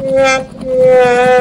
Yeah.